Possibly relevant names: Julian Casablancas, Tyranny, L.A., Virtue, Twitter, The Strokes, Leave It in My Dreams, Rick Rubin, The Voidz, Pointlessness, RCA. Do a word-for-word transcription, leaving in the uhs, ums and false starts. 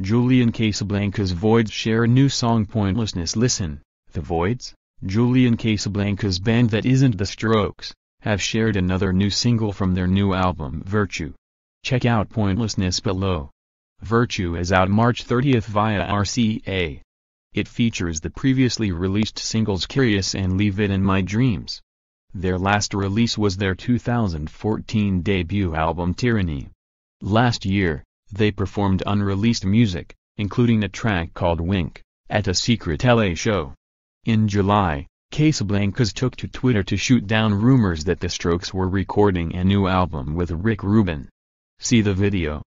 Julian Casablancas Voidz share new song Pointlessness. Listen, The Voidz, Julian Casablancas' band that isn't The Strokes, have shared another new single from their new album Virtue. Check out Pointlessness below. Virtue is out March thirtieth via R C A. It features the previously released singles Curious and Leave It in My Dreams. Their last release was their two thousand fourteen debut album Tyranny. Last year, they performed unreleased music, including a track called Wink, at a secret L A show. In July, Casablancas took to Twitter to shoot down rumors that The Strokes were recording a new album with Rick Rubin. See the video.